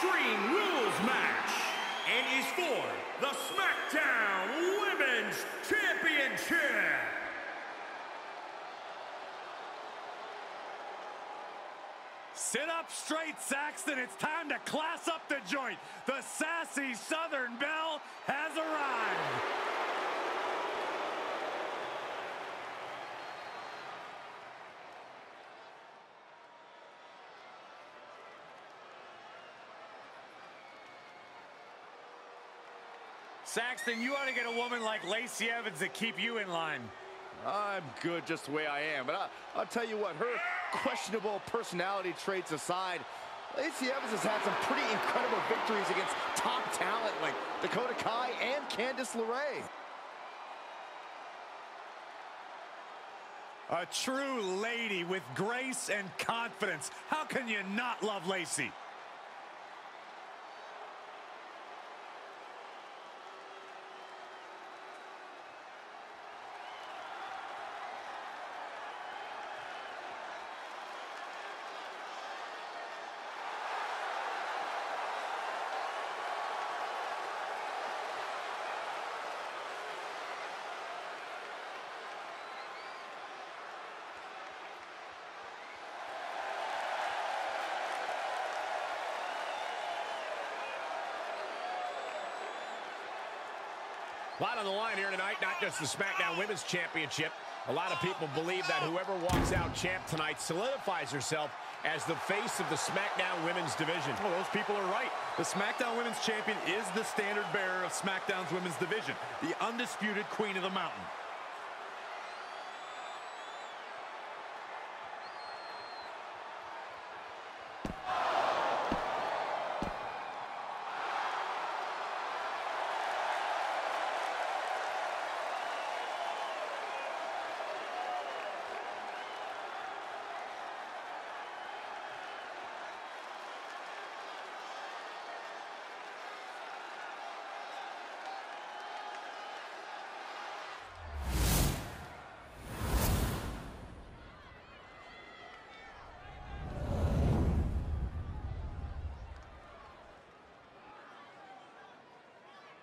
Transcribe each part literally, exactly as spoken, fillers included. Extreme Rules match and is for the SmackDown Women's Championship. Sit up straight, Saxton. It's time to class up the joint. The sassy Southern Belle has arrived. Saxton, you ought to get a woman like Lacey Evans to keep you in line. I'm good just the way I am, but I, I'll tell you what, her questionable personality traits aside, Lacey Evans has had some pretty incredible victories against top talent like Dakota Kai and Candice LeRae. A true lady with grace and confidence. How can you not love Lacey? A lot on the line here tonight, not just the SmackDown Women's Championship. A lot of people believe that whoever walks out champ tonight solidifies herself as the face of the SmackDown Women's Division. Well, those people are right. The SmackDown Women's Champion is the standard bearer of SmackDown's Women's Division, the undisputed Queen of the Mountain.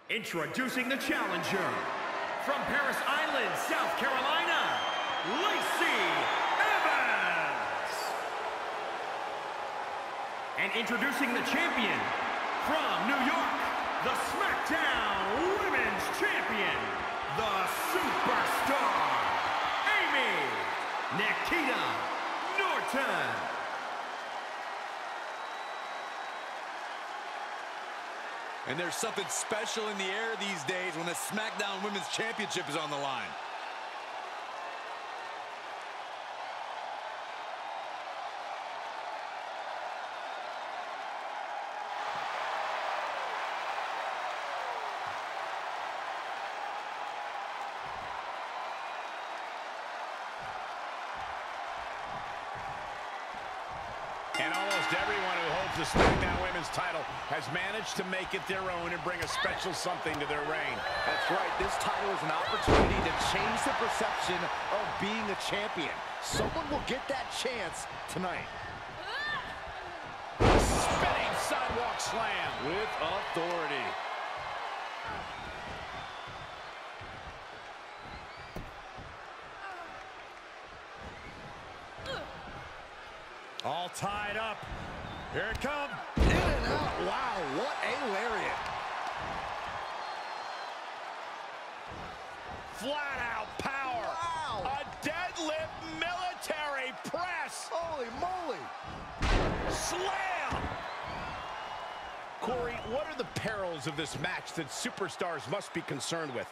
Introducing the challenger, from Paris Island, South Carolina, Lacey Evans. And introducing the champion, from New York, the SmackDown Women's Champion, the Superstar, Amy Nikita Norton. And there's something special in the air these days when the SmackDown Women's Championship is on the line. And almost everyone who holds the SmackDown Women's title has managed to make it their own and bring a special something to their reign. That's right. This title is an opportunity to change the perception of being a champion. Someone will get that chance tonight. Spinning sidewalk slam with authority. All tied up. Here it comes. In and out. Wow, what a lariat. Flat out power. Wow. A deadlift military press. Holy moly. Slam. Corey, what are the perils of this match that superstars must be concerned with?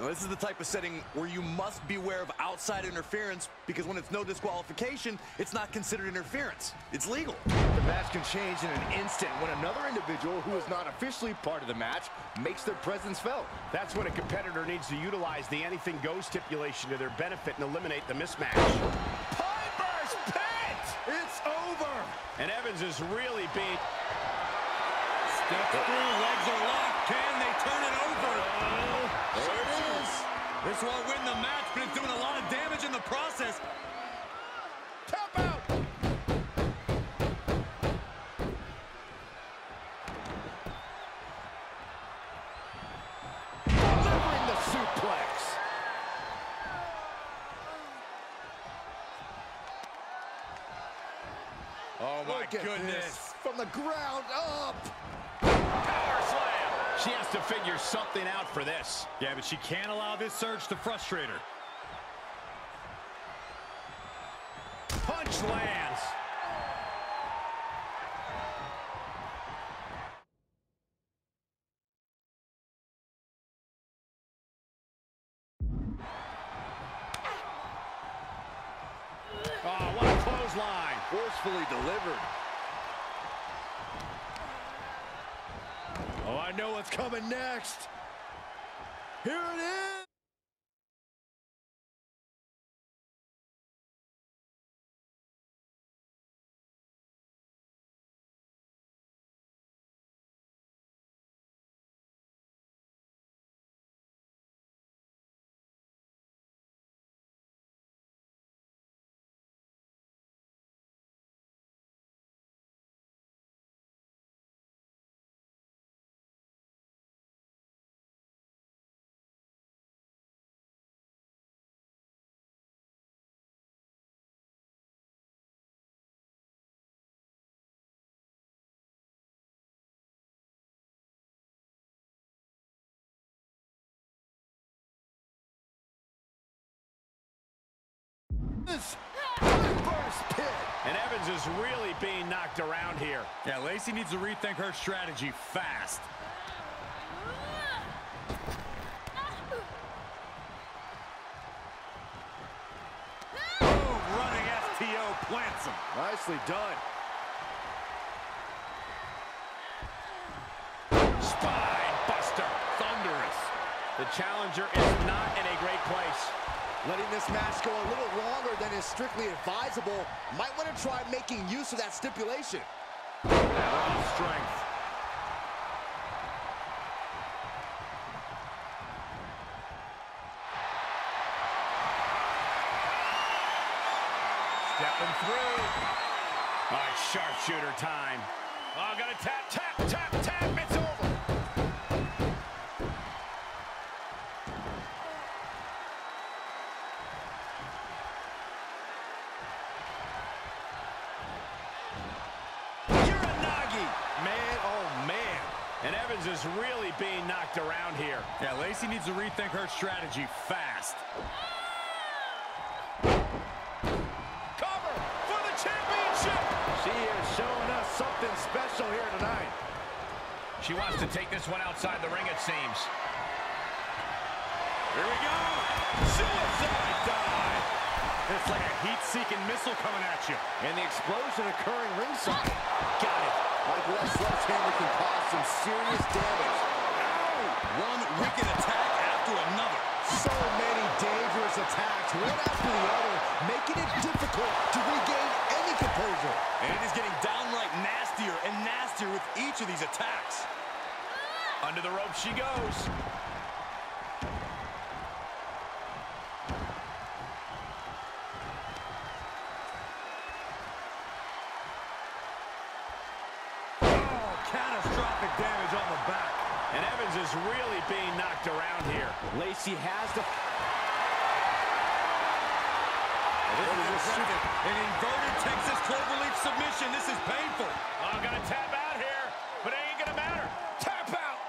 Now, this is the type of setting where you must beware of outside interference, because when it's no disqualification, it's not considered interference. It's legal. The match can change in an instant when another individual who is not officially part of the match makes their presence felt. That's when a competitor needs to utilize the anything goes stipulation to their benefit and eliminate the mismatch. Piper's Pitch! It's over! And Evans is really beat. Step through, legs are locked. Can they turn it over? Oh, there it is. This won't win the match, but it's doing a lot of damage in the process. Tap out. Delivering the suplex. Oh my goodness. From the ground up. Power slam. She has to figure something out for this. Yeah, but she can't allow this surge to frustrate her. Punch lands. Oh, what a clothesline. Forcefully delivered. Oh, I know what's coming next. Here it is. And Evans is really being knocked around here. Yeah, Lacey needs to rethink her strategy fast. Boom, running S T O plants him. Nicely done. Spinebuster, thunderous. The challenger is not in a great place. Letting this match go a little longer than is strictly advisable. Might want to try making use of that stipulation. Raw strength. Stepping through. All right, sharpshooter time. Oh, got to tap, tap, tap, tap. It's over. Is really being knocked around here. Yeah, Lacey needs to rethink her strategy fast. Cover for the championship! She is showing us something special here tonight. She wants to take this one outside the ring, it seems. Here we go! Suicide dive! It's like a heat-seeking missile coming at you. And the explosion occurring ringside. Got it. Like West's left hander can cause some serious damage. Ow! One wicked attack after another. So many dangerous attacks, one after the other, making it difficult to regain any composure. And it is getting downright nastier and nastier with each of these attacks. Under the rope she goes. Is really being knocked around here. Lacey has to. This is a super. An inverted Texas Clover Leaf submission. This is painful. I'm gonna tap out here, but it ain't gonna matter. Tap out.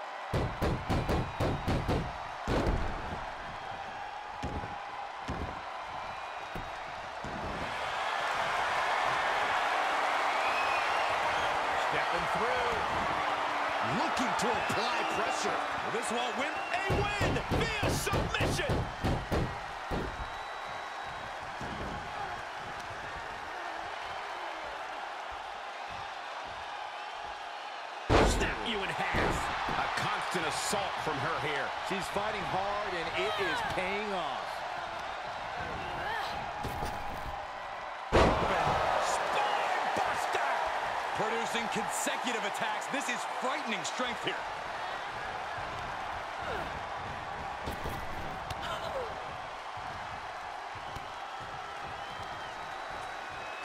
Stepping through. Looking to apply pressure. Well, this won't win. A win via submission. snap you in half. A constant assault from her here. She's fighting hard, and it is paying off. Spinebuster! Producing consecutive attacks. This is frightening strength here.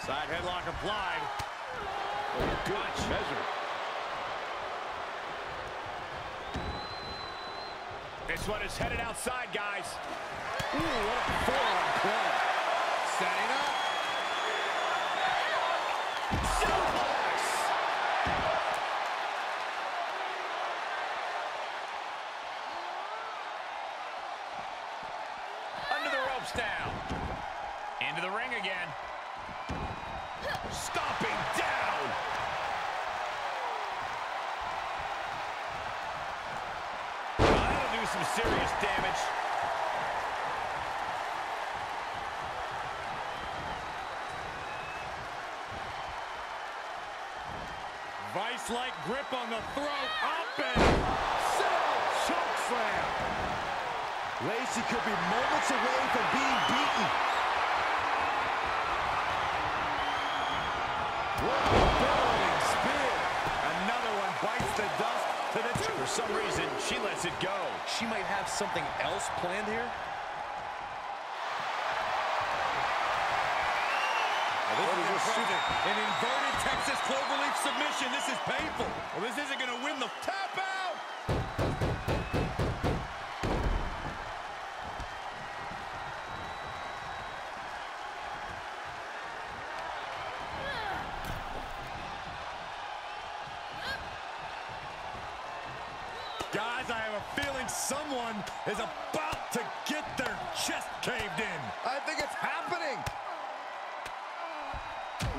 Side headlock applied. Oh, good measure. This one is headed outside, guys. Ooh, what a forearm club. Setting up. Suplex. Under the ropes down. Into the ring again. Stomping down. Well, that'll do some serious damage. Vice-like grip on the throat. Up and settle. Choke slam. Lacey could be moments away from being beaten. What a burning spear. Another one bites the dust to the two. For some reason, she lets it go. She might have something else planned here. Well, this is shooting. An inverted Texas Clover Leaf submission. This is painful. Well, this isn't going to win the tap out. Guys, I have a feeling someone is about to get their chest caved in. I think it's happening.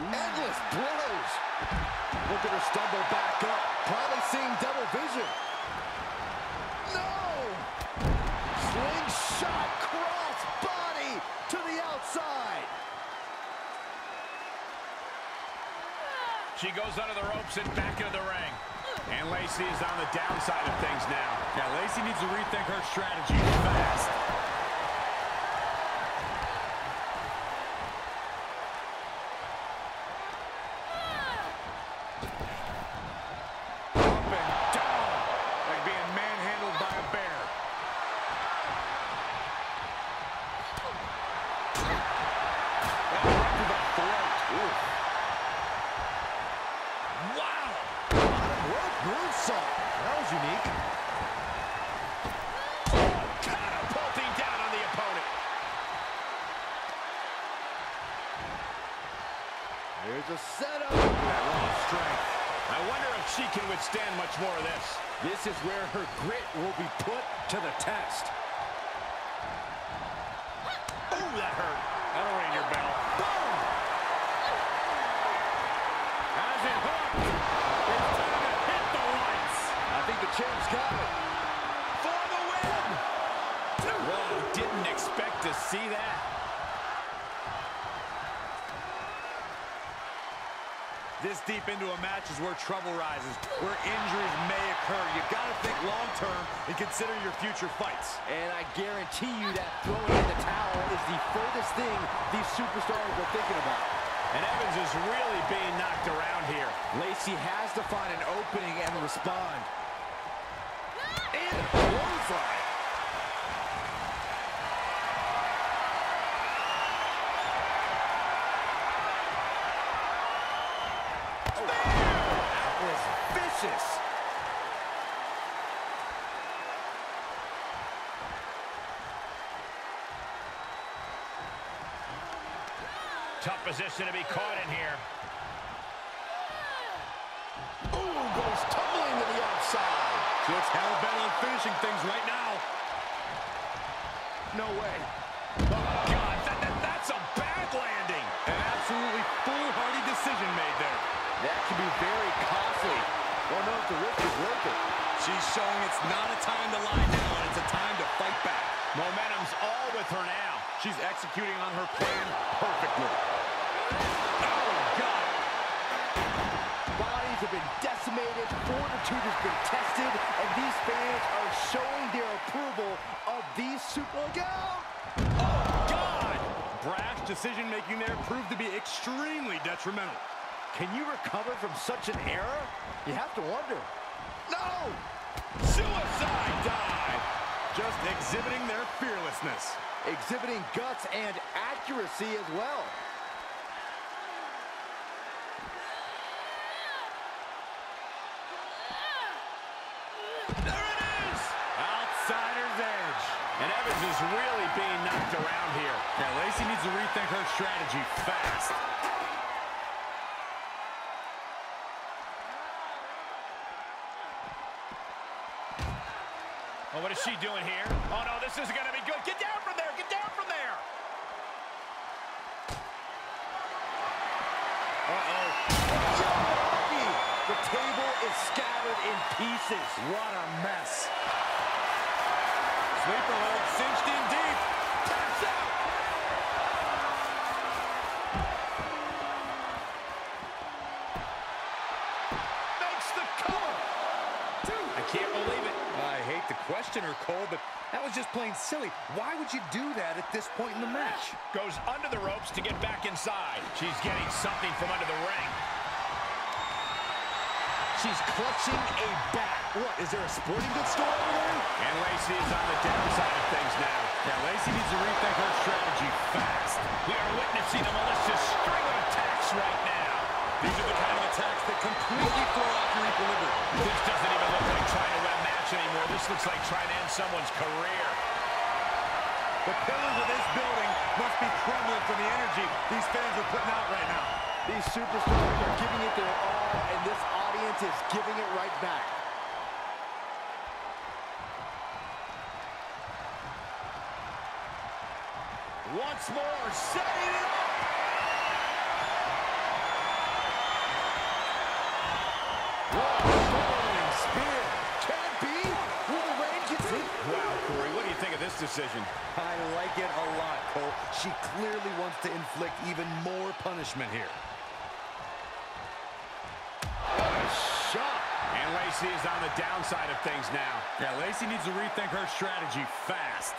Endless blows. Look at her stumble back up. Probably seeing double vision. No! Slingshot cross body to the outside. She goes under the ropes and back into the ring. And Lacey is on the downside of things now. Yeah, Lacey needs to rethink her strategy fast. Up and down, like being manhandled by a bear. And right to the throat. Ooh. Wow! Moonsault. That was unique. Oh, catapulting down on the opponent. Here's a setup. That raw strength. I wonder if she can withstand much more of this. This is where her grit will be put to the test. Oh, that hurt. That'll ring your bell. Boom! As it hooked. I think the champ's got it. For the win! Whoa, didn't expect to see that. This deep into a match is where trouble rises, where injuries may occur. You've got to think long-term and consider your future fights. And I guarantee you that throwing in the towel is the furthest thing these superstars were thinking about. And Evans is really being knocked around here. Lacey has to find an opening and respond. And a clothesline. Oh, that was vicious. Tough position to be caught in here. Ooh, goes tumbling to the outside. Just hell bent on finishing things right now. No way. Oh, God, that, that, that's a bad landing. An absolutely foolhardy decision made there. That can be very costly. Don't know if the risk is worth it. She's showing it's not a time to lie down. It's a time to fight back. Momentum's all with her now. She's executing on her plan perfectly. Oh, God. Bodies have been decimated, fortitude contested, and these fans are showing their approval of these super... Look out! Oh, God! Brash decision-making there proved to be extremely detrimental. Can you recover from such an error? You have to wonder. No! Suicide dive! Just exhibiting their fearlessness. Exhibiting guts and accuracy as well. There it is! Outsider's edge. And Evans is really being knocked around here. Now Lacey needs to rethink her strategy fast. Oh, what is she doing here? Oh, no, this isn't going to be good. Get down from there. Get down from there. Uh-oh. The table is scattered in pieces. What a mess. Sleeper hold cinched in deep. Taps out. Makes the cover. Two. I can't believe it. I hate to question her, Cole, but that was just plain silly. Why would you do that at this point in the match? Goes under the ropes to get back inside. She's getting something from under the ring. She's clutching a bat. What, is there a sporting goods store over there? And Lacey is on the downside of things now. Now Lacey needs to rethink her strategy fast. We are witnessing a malicious string of attacks right now. These are the kind of attacks that completely throw off your equilibrium. This doesn't even look like trying to win a match anymore. This looks like trying to end someone's career. The pillars of this building must be crumbling from the energy these fans are putting out right now. These superstars are giving it their all, and this audience is giving it right back. Once more, setting it up. What a falling spear. Can it be? Will the rain continue? Wow, Corey, what do you think of this decision? I like it a lot, Cole. She clearly wants to inflict even more punishment here. And Lacey is on the downside of things now. Yeah, Lacey needs to rethink her strategy fast.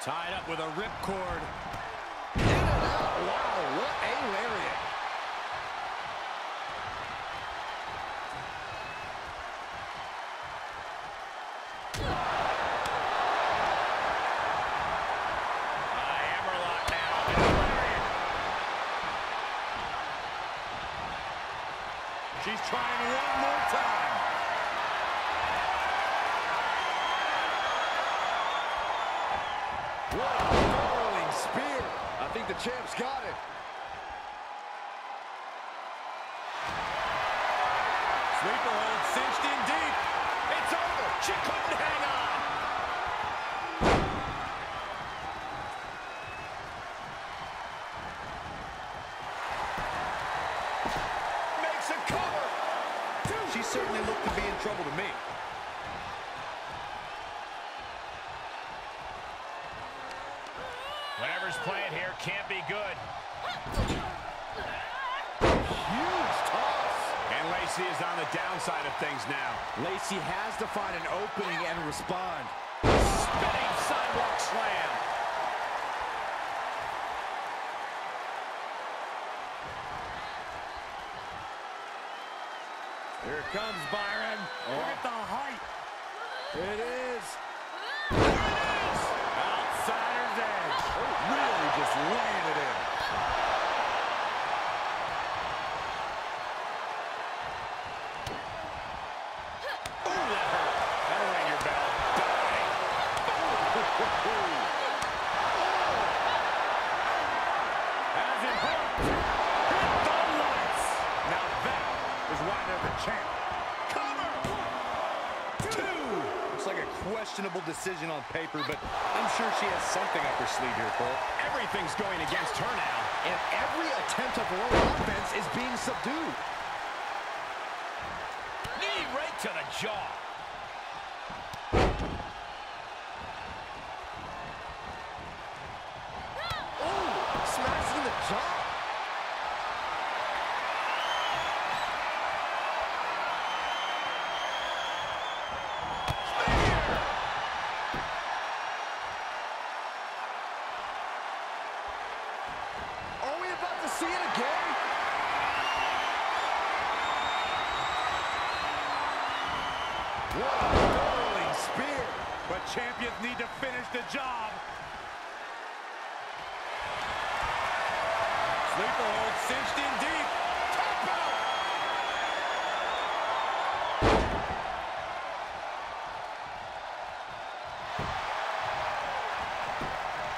Tied up with a ripcord. In and out. Wow, what a lariat. She's trying one more time. What a rolling spear. I think the champ's got it. Sleeper hold cinched in deep. It's over. She couldn't hang on. She certainly looked to be in trouble to me. Whatever's playing here can't be good. Huge toss. And Lacey is on the downside of things now. Lacey has to find an opening and respond. Spinning sidewalk slam. Here comes Byron. Oh. Look at the height. It is. There it is. Outsider's edge. Really just laying it in. Ooh, that hurt. That'll ring your bell. Die. As it hurts. Champ. Cover! Two! Looks like a questionable decision on paper, but I'm sure she has something up her sleeve here, Cole. Everything's going against her now, and every attempt of her own offense is being subdued. Knee right to the jaw. Ooh, smashing the jaw. But champions need to finish the job. Sleeper hold cinched in deep. Tap out.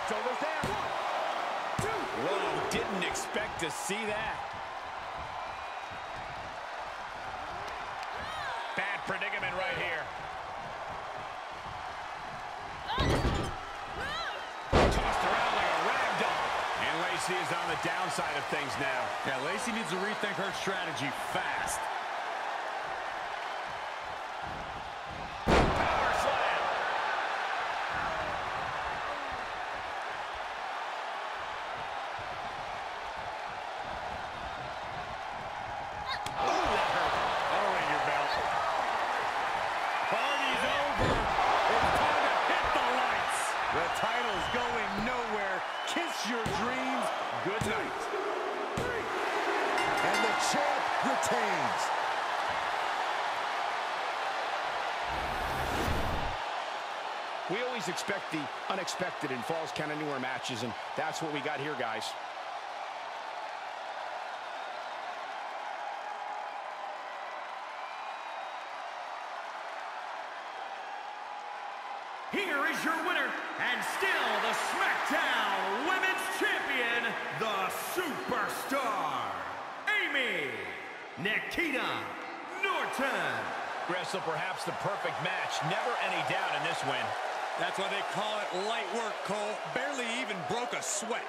Shoulders down. One, two. Whoa, didn't expect to see that. Bad predicament right here. Lacey is on the downside of things now. Yeah, Lacey needs to rethink her strategy fast. Power slam. Oh, that hurt. That'll ring your bell. Party's over. It's time to hit the lights. The title's going nowhere. Kiss your dream. Good night. And the champ retains. We always expect the unexpected in Falls Count Anywhere matches, and that's what we got here, guys. Here is your winner, and still the SmackDown Women's Champion, the Superstar, Amy Nikita Norton. Wrestle perhaps the perfect match. Never any doubt in this win. That's why they call it light work, Cole. Barely even broke a sweat.